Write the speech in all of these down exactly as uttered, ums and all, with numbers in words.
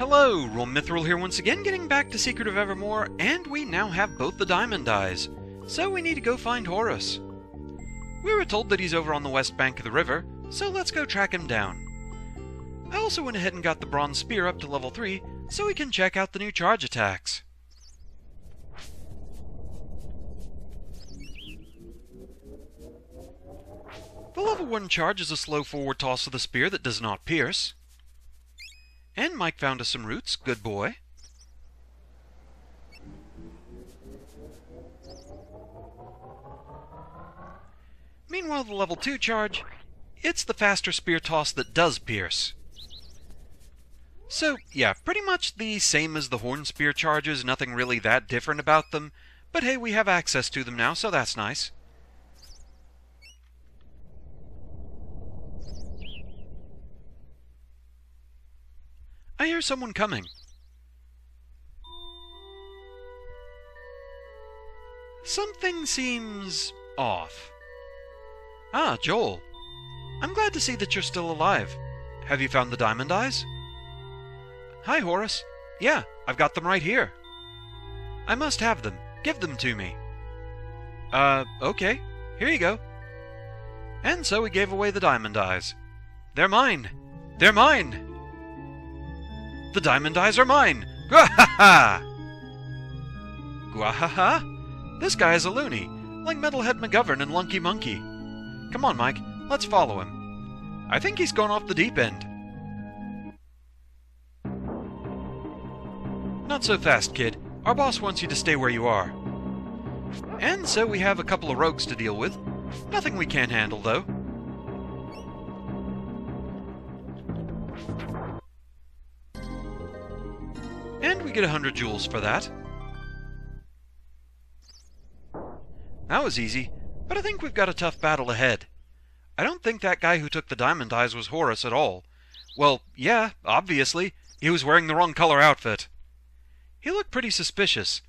Hello, Roahm Mithril here once again, getting back to Secret of Evermore, and we now have both the Diamond Eyes, so we need to go find Horus. We were told that he's over on the west bank of the river, so let's go track him down. I also went ahead and got the Bronze Spear up to level three, so we can check out the new charge attacks. The level one charge is a slow forward toss of the spear that does not pierce. And Mike found us some roots, good boy. Meanwhile, the level two charge, it's the faster spear toss that does pierce. So, yeah, pretty much the same as the horn spear charges, nothing really that different about them, but hey, we have access to them now, so that's nice. I hear someone coming. Something seems off. Ah, Joel. I'm glad to see that you're still alive. Have you found the Diamond Eyes? Hi, Horus. Yeah, I've got them right here. I must have them. Give them to me. Uh, okay. Here you go. And so we gave away the Diamond Eyes. They're mine. They're mine. The Diamond Eyes are mine! Gwahaha! Gwahaha? This guy is a loony, like Metalhead McGovern and Lunky Monkey. Come on, Mike, let's follow him. I think he's gone off the deep end. Not so fast, kid. Our boss wants you to stay where you are. And so we have a couple of rogues to deal with. Nothing we can't handle, though. And we get one hundred jewels for that. That was easy, but I think we've got a tough battle ahead. I don't think that guy who took the Diamond Eyes was Horus at all. Well, yeah, obviously. He was wearing the wrong color outfit. He looked pretty suspicious.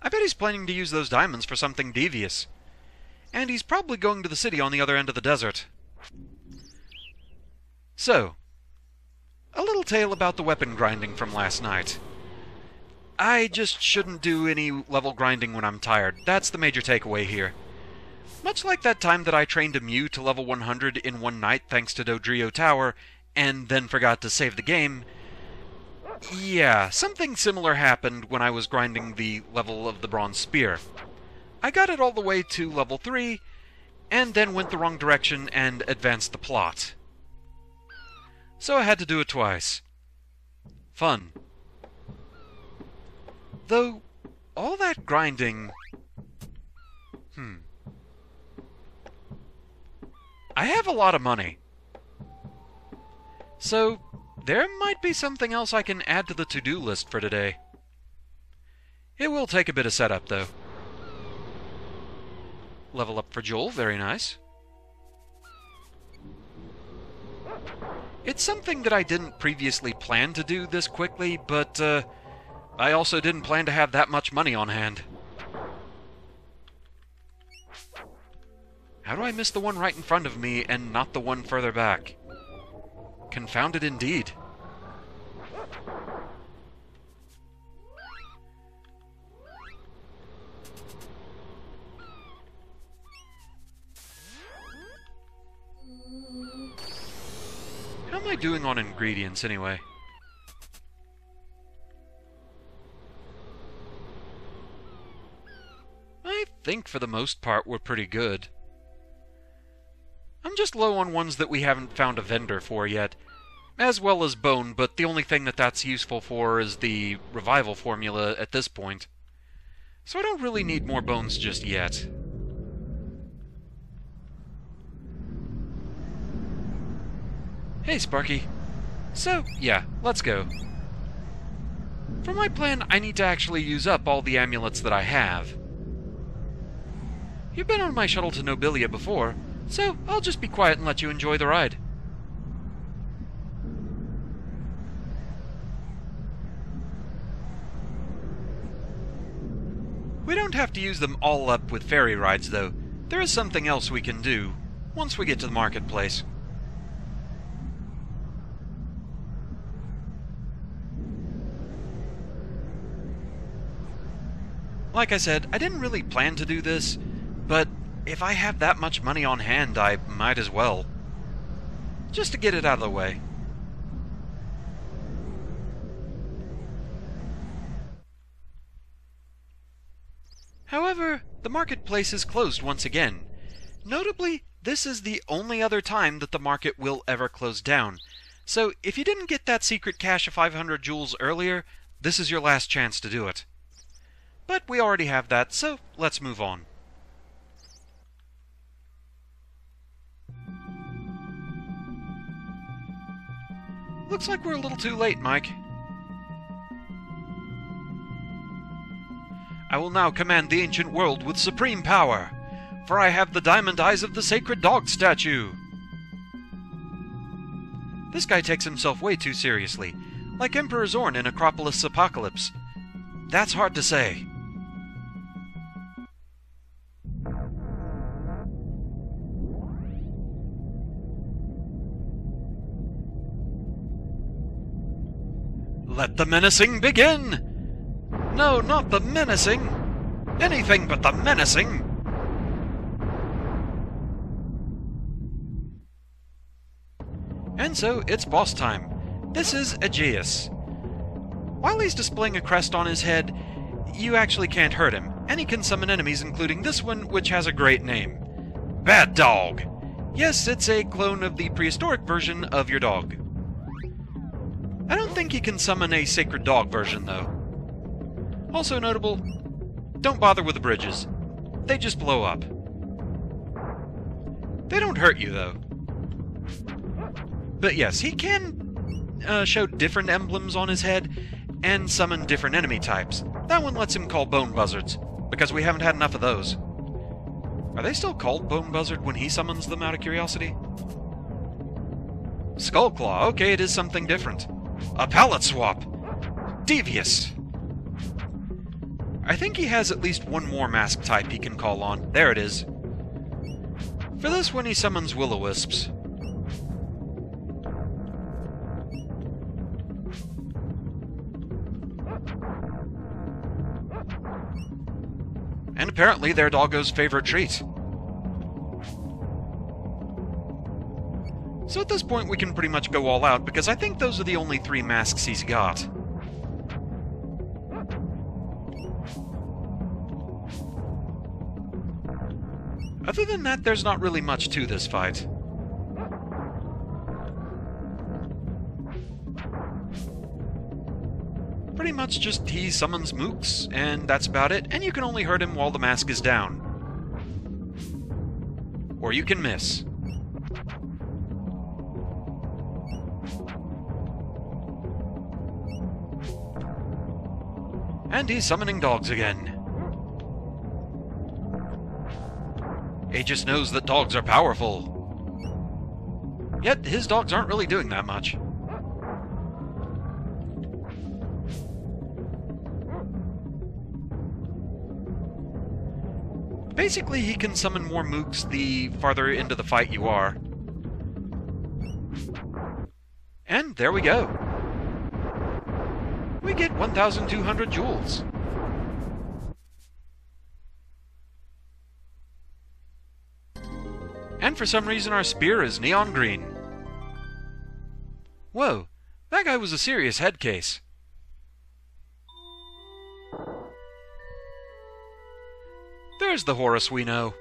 I bet he's planning to use those diamonds for something devious. And he's probably going to the city on the other end of the desert. So, a little tale about the weapon grinding from last night. I just shouldn't do any level grinding when I'm tired. That's the major takeaway here. Much like that time that I trained a Mew to level one hundred in one night thanks to Dodrio Tower, and then forgot to save the game. Yeah, something similar happened when I was grinding the level of the Bronze Spear. I got it all the way to level three, and then went the wrong direction and advanced the plot. So I had to do it twice. Fun. Though, all that grinding... Hmm. I have a lot of money. So, there might be something else I can add to the to-do list for today. It will take a bit of setup, though. Level up for Joel, very nice. It's something that I didn't previously plan to do this quickly, but, uh... I also didn't plan to have that much money on hand. How do I miss the one right in front of me and not the one further back? Confounded indeed. How am I doing on ingredients anyway? I think for the most part we're pretty good. I'm just low on ones that we haven't found a vendor for yet, as well as bone, but the only thing that that's useful for is the revival formula at this point. So I don't really need more bones just yet. Hey, Sparky. So, yeah, let's go. For my plan, I need to actually use up all the amulets that I have. You've been on my shuttle to Nobilia before, so I'll just be quiet and let you enjoy the ride. We don't have to use them all up with ferry rides, though. There is something else we can do once we get to the marketplace. Like I said, I didn't really plan to do this, but if I have that much money on hand, I might as well. Just to get it out of the way. However, the marketplace is closed once again. Notably, this is the only other time that the market will ever close down. So, if you didn't get that secret cache of five hundred jewels earlier, this is your last chance to do it. But we already have that, so let's move on. Looks like we're a little too late, Mike. I will now command the ancient world with supreme power, for I have the diamond eyes of the sacred dog statue. This guy takes himself way too seriously, like Emperor Zorn in Acropolis' Apocalypse. That's hard to say. Let the menacing begin! No, not the menacing! Anything but the menacing! And so, it's boss time. This is Aegeus. While he's displaying a crest on his head, you actually can't hurt him, and he can summon enemies including this one, which has a great name. Bad dog! Yes, it's a clone of the prehistoric version of your dog. I don't think he can summon a sacred dog version, though. Also notable, don't bother with the bridges. They just blow up. They don't hurt you, though. But yes, he can uh, show different emblems on his head and summon different enemy types. That one lets him call Bone Buzzards, because we haven't had enough of those. Are they still called Bone Buzzard when he summons them, out of curiosity? Skullclaw, okay, it is something different. A palette swap! Devious! I think he has at least one more mask type he can call on. There it is. For this one, he summons Will-O-Wisps. And apparently their doggo's favorite treat. So at this point we can pretty much go all out, because I think those are the only three masks he's got. Other than that, there's not really much to this fight. Pretty much just he summons mooks, and that's about it, and you can only hurt him while the mask is down. Or you can miss. And he's summoning dogs again. Aegis knows that dogs are powerful. Yet, his dogs aren't really doing that much. Basically, he can summon more mooks the farther into the fight you are. And there we go. We get one thousand two hundred jewels. And for some reason our spear is neon green. Whoa, that guy was a serious head case. There's the Horus we know.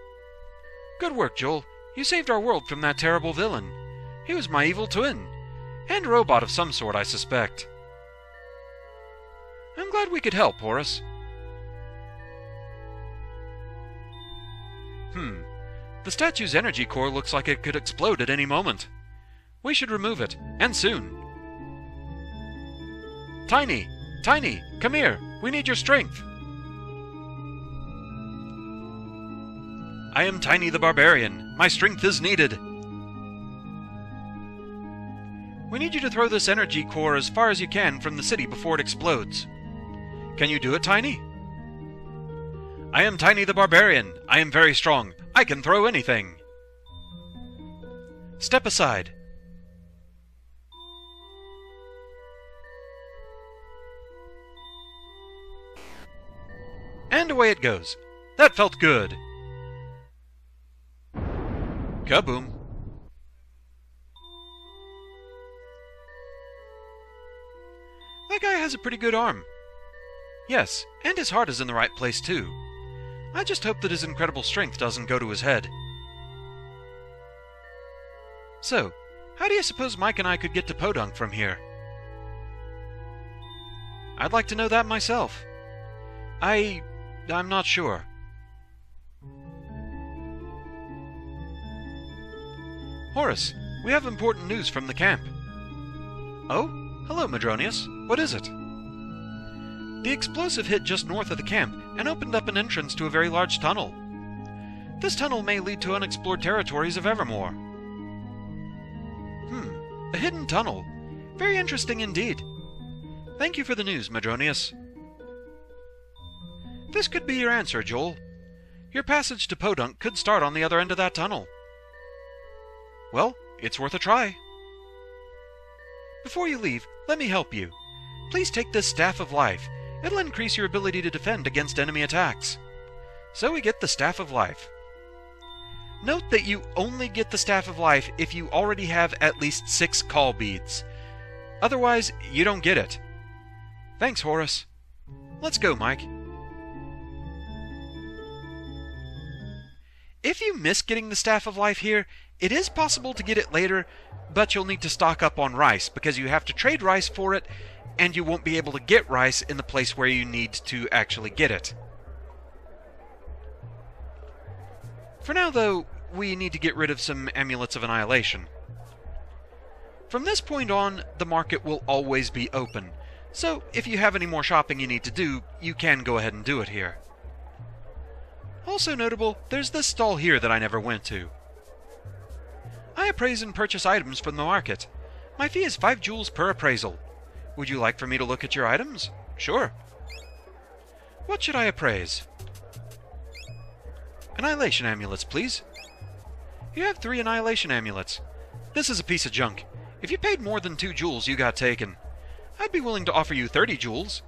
Good work, Joel. You saved our world from that terrible villain. He was my evil twin. And robot of some sort, I suspect. I'm glad we could help, Horus. Hmm. The statue's energy core looks like it could explode at any moment. We should remove it, and soon. Tiny! Tiny! Come here! We need your strength! I am Tiny the Barbarian. My strength is needed. We need you to throw this energy core as far as you can from the city before it explodes. Can you do it, Tiny? I am Tiny the Barbarian. I am very strong. I can throw anything. Step aside. And away it goes. That felt good. Kaboom. That guy has a pretty good arm. Yes, and his heart is in the right place too. I just hope that his incredible strength doesn't go to his head. So, how do you suppose Mike and I could get to Podunk from here? I'd like to know that myself. I... I'm not sure. Horus, we have important news from the camp. Oh? Hello, Madronius. What is it? The explosive hit just north of the camp and opened up an entrance to a very large tunnel. This tunnel may lead to unexplored territories of Evermore. Hmm, a hidden tunnel. Very interesting indeed. Thank you for the news, Madronius. This could be your answer, Joel. Your passage to Podunk could start on the other end of that tunnel. Well, it's worth a try. Before you leave, let me help you. Please take this Staff of Life. It'll increase your ability to defend against enemy attacks. So we get the Staff of Life. Note that you only get the Staff of Life if you already have at least six call beads. Otherwise, you don't get it. Thanks, Horus. Let's go, Mike. If you miss getting the Staff of Life here, it is possible to get it later, but you'll need to stock up on rice, because you have to trade rice for it, and you won't be able to get rice in the place where you need to actually get it. For now, though, we need to get rid of some Amulets of Annihilation. From this point on, the market will always be open. So, if you have any more shopping you need to do, you can go ahead and do it here. Also notable, there's this stall here that I never went to. I appraise and purchase items from the market. My fee is five jewels per appraisal. Would you like for me to look at your items? Sure. What should I appraise? Annihilation amulets, please. You have three annihilation amulets. This is a piece of junk. If you paid more than two jewels, you got taken. I'd be willing to offer you thirty jewels.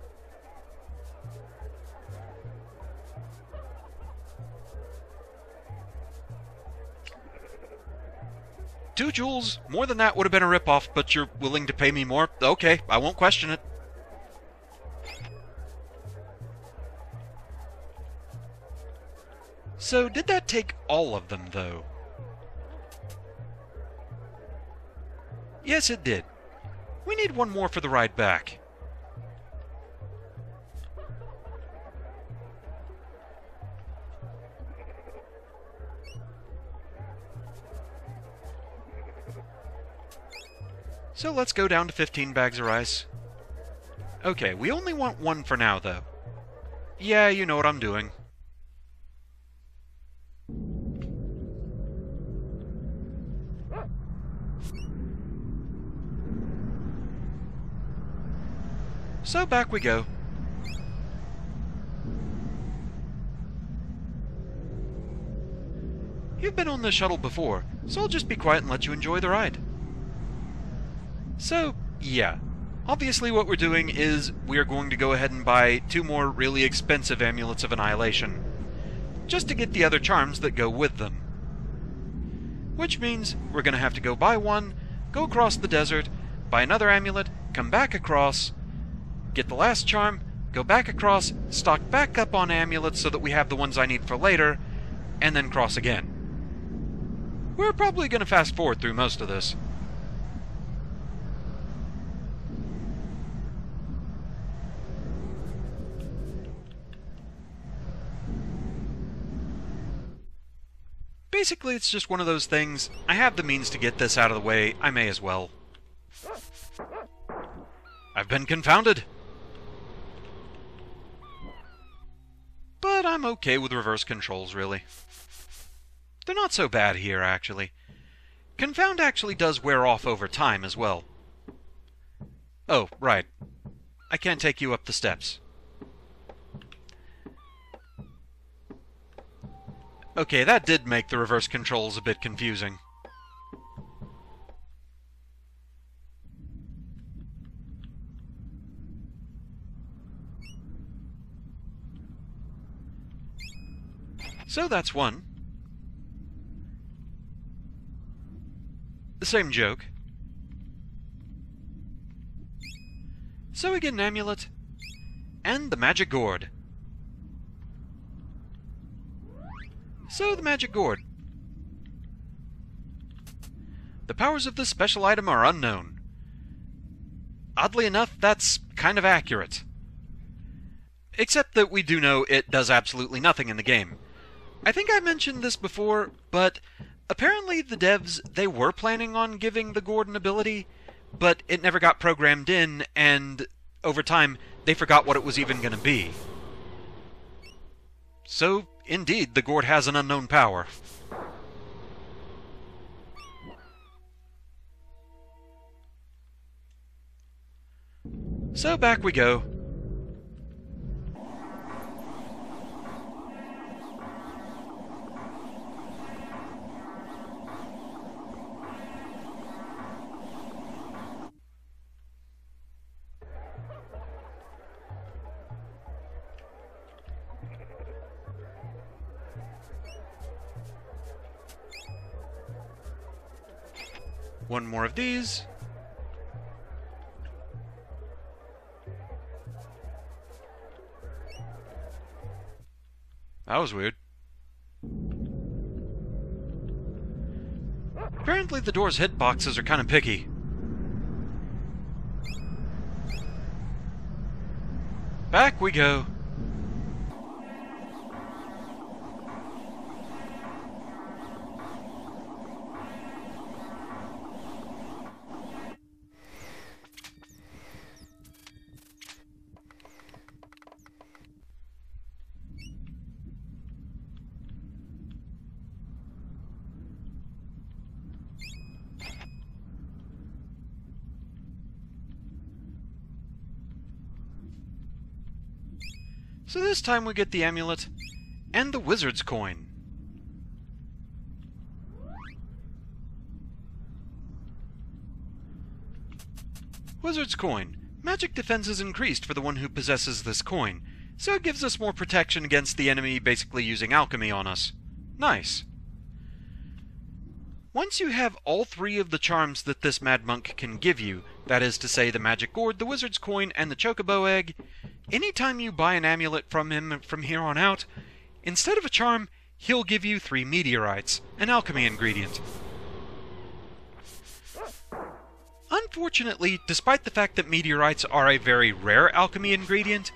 Two jewels, more than that would have been a ripoff, but you're willing to pay me more? Okay, I won't question it. So, did that take all of them, though? Yes, it did. We need one more for the ride back. So let's go down to fifteen bags of rice. Okay, we only want one for now, though. Yeah, you know what I'm doing. So back we go. You've been on this shuttle before, so I'll just be quiet and let you enjoy the ride. So, yeah. Obviously what we're doing is we're going to go ahead and buy two more really expensive Amulets of Annihilation, just to get the other charms that go with them. Which means we're going to have to go buy one, go across the desert, buy another amulet, come back across, get the last charm, go back across, stock back up on amulets so that we have the ones I need for later, and then cross again. We're probably going to fast forward through most of this. Basically, it's just one of those things. I have the means to get this out of the way. I may as well. I've been confounded! But I'm okay with reverse controls, really. They're not so bad here, actually. Confound actually does wear off over time as well. Oh, right. I can't take you up the steps. Okay, that did make the reverse controls a bit confusing. So that's one. The same joke. So we get an amulet, and the magic gourd. So the magic gourd. The powers of this special item are unknown. Oddly enough, that's kind of accurate. Except that we do know it does absolutely nothing in the game. I think I mentioned this before, but apparently the devs, they were planning on giving the gourd an ability, but it never got programmed in, and over time, they forgot what it was even going to be. So, indeed, the gourd has an unknown power. So back we go. One more of these. That was weird. Apparently the door's hitboxes are kind of picky. Back we go. So this time we get the amulet, and the wizard's coin. Wizard's coin. Magic defense is increased for the one who possesses this coin, so it gives us more protection against the enemy basically using alchemy on us. Nice. Once you have all three of the charms that this mad monk can give you, that is to say the magic gourd, the wizard's coin, and the chocobo egg, anytime you buy an amulet from him from here on out, instead of a charm, he'll give you three meteorites, an alchemy ingredient. Unfortunately, despite the fact that meteorites are a very rare alchemy ingredient,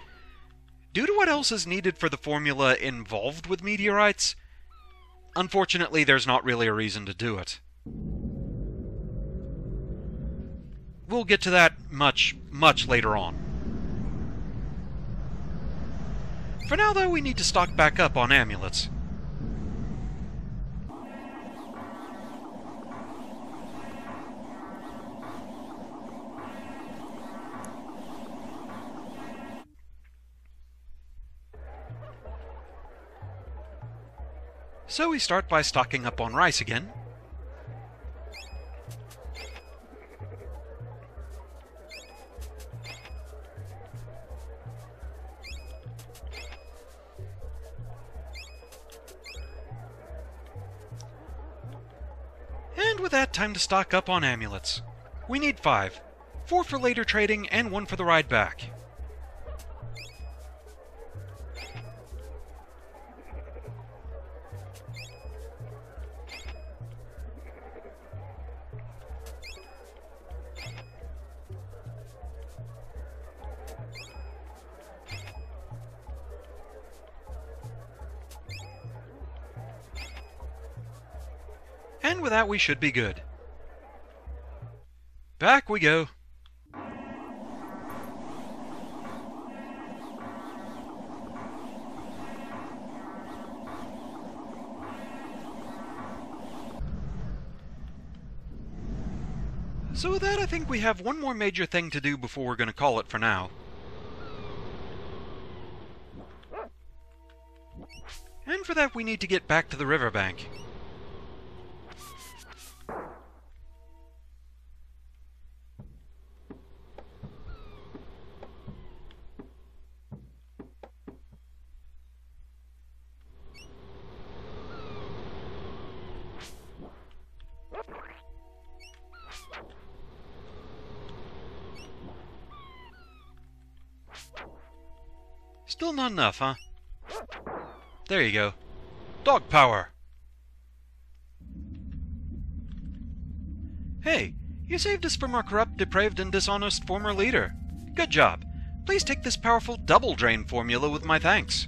due to what else is needed for the formula involved with meteorites, unfortunately there's not really a reason to do it. We'll get to that much, much later on. For now, though, we need to stock back up on amulets. So we start by stocking up on rice again. With that, time to stock up on amulets. We need five. Four for later trading, and one for the ride back. And with that, we should be good. Back we go. So with that, I think we have one more major thing to do before we're going to call it for now. And for that, we need to get back to the riverbank. Still not enough, huh? There you go. Dog power! Hey, you saved us from our corrupt, depraved, and dishonest former leader. Good job. Please take this powerful double drain formula with my thanks.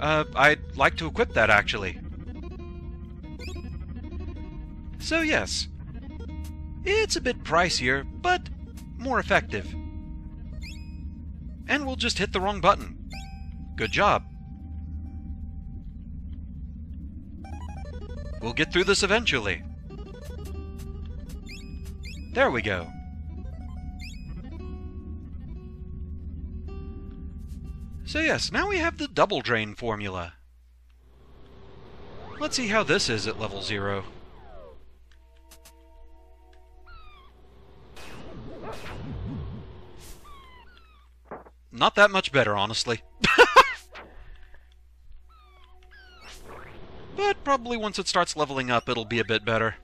Uh, I'd like to equip that, actually. So yes, it's a bit pricier, but more effective. And we'll just hit the wrong button. Good job. We'll get through this eventually. There we go. So yes, now we have the double drain formula. Let's see how this is at level zero. Not that much better, honestly. But probably once it starts leveling up, it'll be a bit better.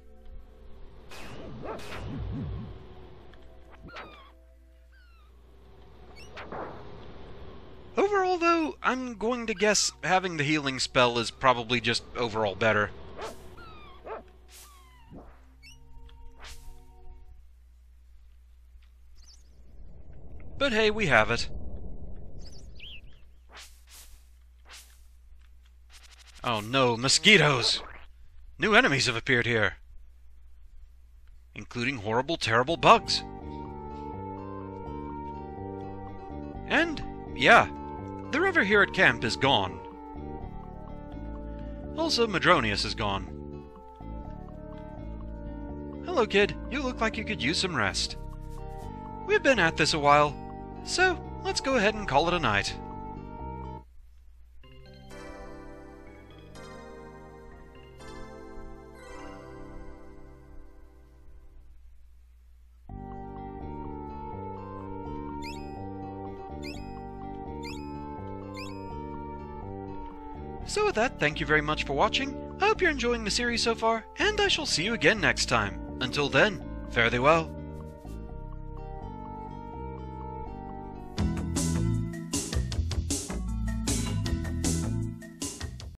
Overall, though, I'm going to guess having the healing spell is probably just overall better. But hey, we have it. Oh no, mosquitoes! New enemies have appeared here, including horrible, terrible bugs. And, yeah. The river here at camp is gone. Also, Madronius is gone. Hello, kid. You look like you could use some rest. We've been at this a while, so let's go ahead and call it a night. So with that, thank you very much for watching. I hope you're enjoying the series so far, and I shall see you again next time. Until then, fare thee well.